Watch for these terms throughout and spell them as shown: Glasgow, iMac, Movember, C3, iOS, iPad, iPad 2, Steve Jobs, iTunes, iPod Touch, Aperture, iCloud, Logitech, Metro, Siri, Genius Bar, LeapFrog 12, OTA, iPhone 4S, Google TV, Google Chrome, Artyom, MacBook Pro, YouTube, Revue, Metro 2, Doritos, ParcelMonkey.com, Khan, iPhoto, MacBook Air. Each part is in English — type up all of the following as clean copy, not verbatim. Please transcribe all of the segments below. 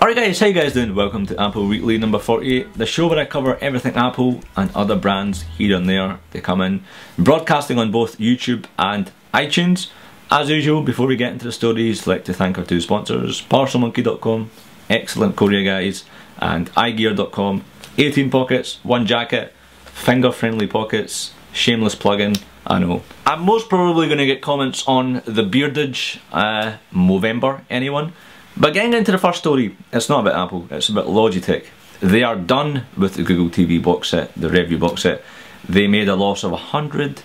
Alright guys, how you guys doing? Welcome to Apple Weekly number 48, the show where I cover everything Apple and other brands here and there they come in. Broadcasting on both YouTube and iTunes. As usual, before we get into the stories, I'd like to thank our two sponsors, ParcelMonkey.com, excellent courier guys, and iGear.com, 18 pockets, one jacket, finger friendly pockets, shameless plug-in, I know. I'm most probably going to get comments on the beardage, Movember, anyone? But getting into the first story, it's not about Apple, it's about Logitech. They are done with the Google TV box set, the Revue box set. They made a loss of $100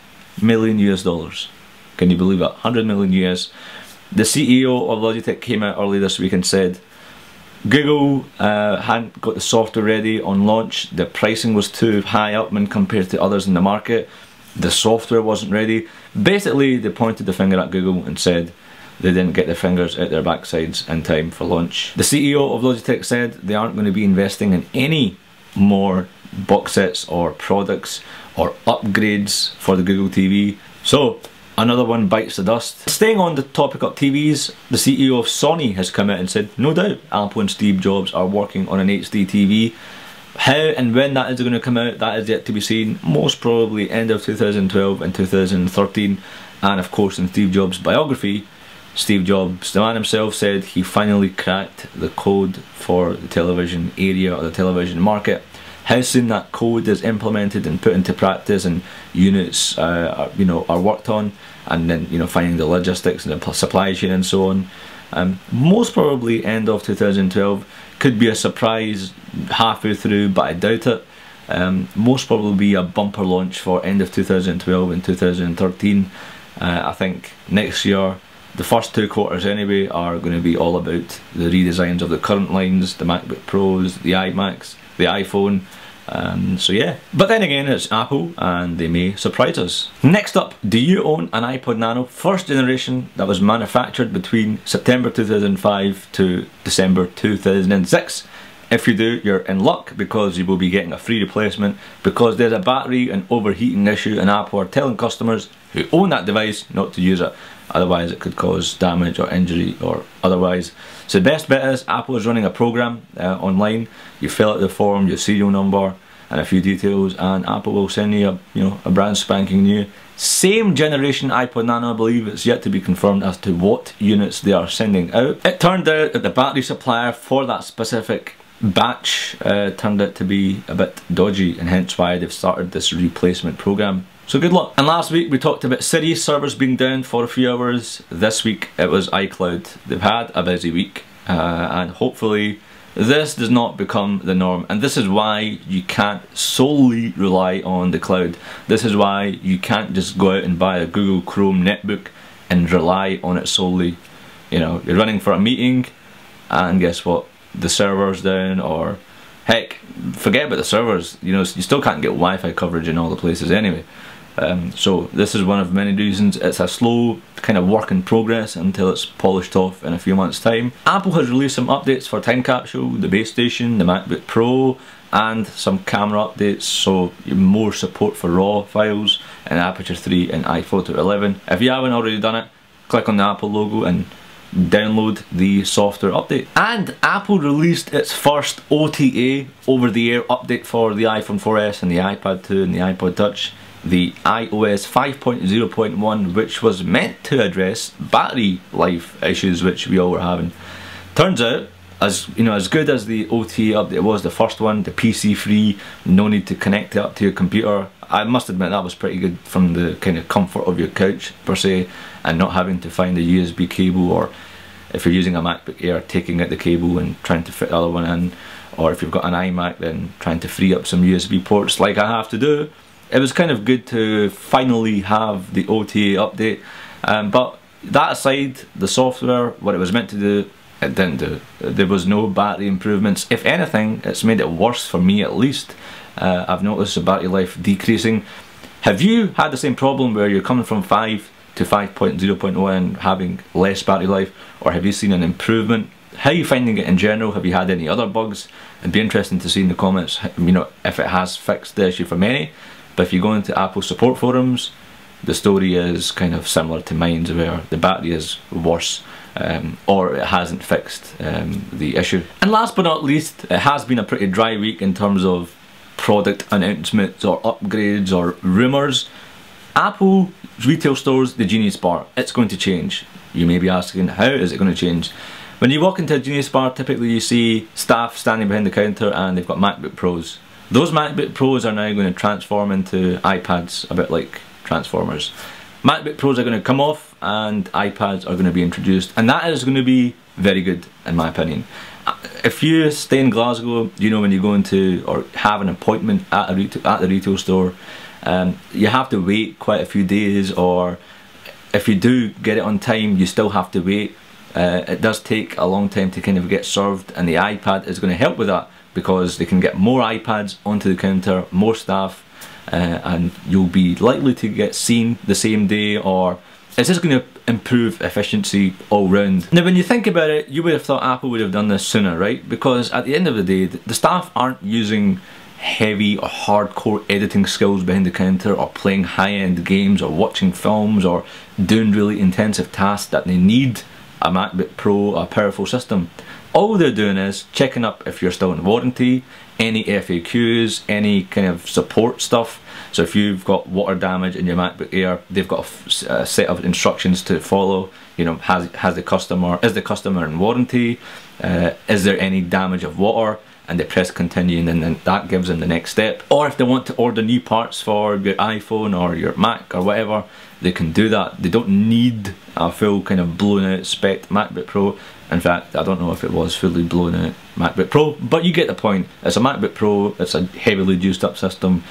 million. Can you believe it? 100 million US. The CEO of Logitech came out early this week and said, Google hadn't got the software ready on launch, the pricing was too high up when compared to others in the market, the software wasn't ready. Basically, they pointed the finger at Google and said, they didn't get their fingers out their backsides in time for launch. The CEO of Logitech said they aren't going to be investing in any more box sets or products or upgrades for the Google TV. So, another one bites the dust. Staying on the topic of TVs, the CEO of Sony has come out and said, no doubt Apple and Steve Jobs are working on an HD TV. How and when that is going to come out, that is yet to be seen. Most probably end of 2012 and 2013. And of course, in Steve Jobs' biography, Steve Jobs, the man himself, said he finally cracked the code for the television area or the television market. How soon that code is implemented and put into practice and units are worked on, and then finding the logistics and the supply chain and so on. Most probably end of 2012, could be a surprise halfway through, but I doubt it. Most probably be a bumper launch for end of 2012 and 2013. I think next year, the first two quarters anyway are going to be all about the redesigns of the current lines, the MacBook Pros, the iMacs, the iPhone, so yeah. But then again, it's Apple and they may surprise us. Next up, do you own an iPod Nano first generation that was manufactured between September 2005 to December 2006? If you do, you're in luck because you will be getting a free replacement because there's a battery and overheating issue and Apple are telling customers who own that device not to use it. Otherwise it could cause damage or injury or otherwise. So the best bet is Apple is running a program online. You fill out the form, your serial number and a few details, and Apple will send you a brand spanking new same generation iPod Nano. I believe it's yet to be confirmed as to what units they are sending out. It turned out that the battery supplier for that specific batch turned out to be a bit dodgy, and hence why they've started this replacement program. So good luck. And last week we talked about Siri servers being down for a few hours. This week it was iCloud. They've had a busy week and hopefully this does not become the norm. And this is why you can't solely rely on the cloud. This is why you can't just go out and buy a Google Chrome netbook and rely on it solely. You know, you're running for a meeting and guess what? The server's down, or heck, forget about the servers, you still can't get Wi-Fi coverage in all the places anyway. So this is one of many reasons. It's a slow kind of work in progress until it's polished off in a few months time. Apple has released some updates for Time Capsule, the base station, the MacBook Pro, and some camera updates, so more support for RAW files in Aperture 3 and iPhoto 11. If you haven't already done it, click on the Apple logo and download the software update. And Apple released its first OTA, over the air update, for the iPhone 4S and the iPad 2 and the iPod Touch, the iOS 5.0.1, which was meant to address battery life issues which we all were having. Turns out, as good as the OTA update was, the first one, the PC free, no need to connect it up to your computer, I must admit that was pretty good from the kind of comfort of your couch per se, and not having to find a USB cable, or if you're using a MacBook Air, taking out the cable and trying to fit the other one in, or if you've got an iMac then trying to free up some USB ports like I have to do. It was kind of good to finally have the OTA update, but that aside, the software, what it was meant to do, it didn't do. There was no battery improvements. If anything, it's made it worse for me at least. I've noticed the battery life decreasing. Have you had the same problem where you're coming from 5 to 5.0.1 having less battery life, or have you seen an improvement? How are you finding it in general? Have you had any other bugs? It'd be interesting to see in the comments if it has fixed the issue for many. But if you go into Apple support forums, the story is kind of similar to mine's, where the battery is worse or it hasn't fixed the issue. And last but not least, it has been a pretty dry week in terms of product announcements or upgrades or rumours. Apple retail stores, the Genius Bar, it's going to change. You may be asking, how is it going to change? When you walk into a Genius Bar, typically you see staff standing behind the counter and they've got MacBook Pros. Those MacBook Pros are now going to transform into iPads, a bit like Transformers. MacBook Pros are going to come off and iPads are going to be introduced, and that is going to be very good in my opinion. If you stay in Glasgow, you know when you go into or have an appointment at the retail store, you have to wait quite a few days, or if you do get it on time, you still have to wait. It does take a long time to kind of get served, and the iPad is going to help with that because they can get more iPads onto the counter, more staff, and you'll be likely to get seen the same day, or it's just going to improve efficiency all round. Now when you think about it, you would have thought Apple would have done this sooner, right? Because at the end of the day, the staff aren't using heavy or hardcore editing skills behind the counter, or playing high-end games, or watching films, or doing really intensive tasks that they need a MacBook Pro, a powerful system. All they're doing is checking up if you're still in warranty, any FAQs, any kind of support stuff. So if you've got water damage in your MacBook Air, they've got a set of instructions to follow. You know, is the customer in warranty? Is there any damage of water? And they press continue, and then that gives them the next step. Or if they want to order new parts for your iPhone or your Mac or whatever, they can do that. They don't need a full kind of blown out spec MacBook Pro. In fact, I don't know if it was fully blown out MacBook Pro, but you get the point. It's a MacBook Pro, it's a heavily used up system.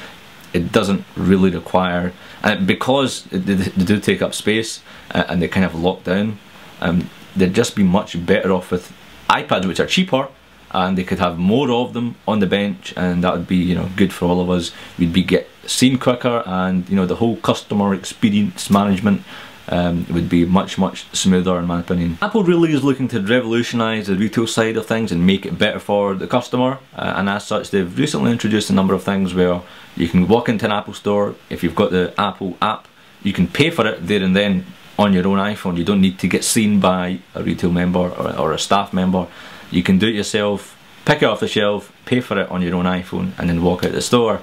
It doesn't really require, and because they do take up space and they kind of lock down, they'd just be much better off with iPads, which are cheaper, and they could have more of them on the bench, and that would be, you know, good for all of us. We'd be get seen quicker, and you know, the whole customer experience management would be much smoother in my opinion. Apple really is looking to revolutionise the retail side of things and make it better for the customer, and as such they've recently introduced a number of things where you can walk into an Apple store, if you've got the Apple app, you can pay for it there and then on your own iPhone. You don't need to get seen by a retail member or a staff member. You can do it yourself, pick it off the shelf, pay for it on your own iPhone, and then walk out the store.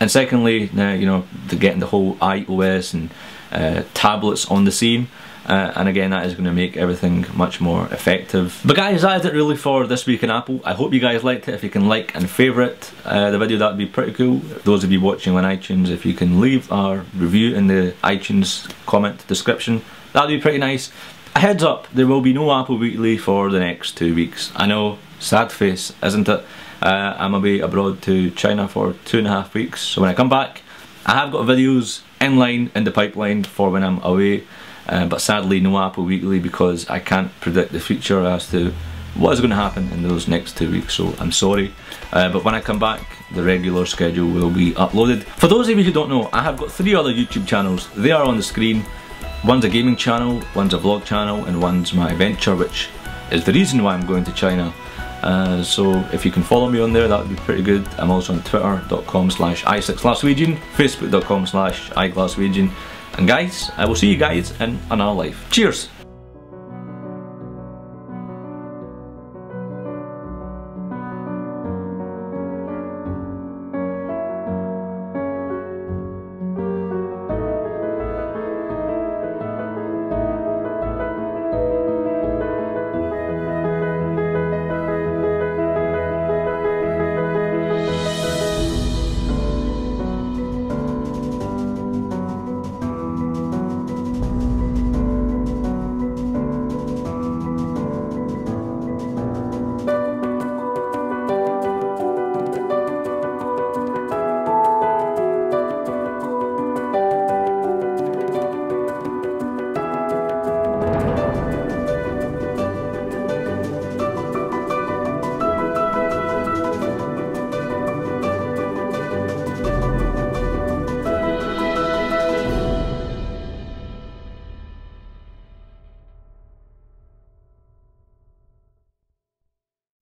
And secondly, now you know, they're getting the whole iOS and tablets on the scene, and again that is going to make everything much more effective. But guys, that is it really for this week in Apple. I hope you guys liked it. If you can like and favourite the video, that would be pretty cool. Those of you watching on iTunes, if you can leave our review in the iTunes comment description, that would be pretty nice. A heads up, there will be no Apple Weekly for the next 2 weeks. I know, sad face, isn't it? I'm away abroad to China for 2.5 weeks, so when I come back, I have got videos in line, in the pipeline for when I'm away, but sadly no Apple Weekly because I can't predict the future as to what is going to happen in those next 2 weeks, so I'm sorry. But when I come back, the regular schedule will be uploaded. For those of you who don't know, I have got 3 other YouTube channels. They are on the screen. One's a gaming channel, one's a vlog channel, and one's my venture, which is the reason why I'm going to China. So if you can follow me on there, that would be pretty good. I'm also on Twitter.com/i6glaswegian, Facebook.com/iGlaswegian. And guys, I will see you guys in another life. Cheers!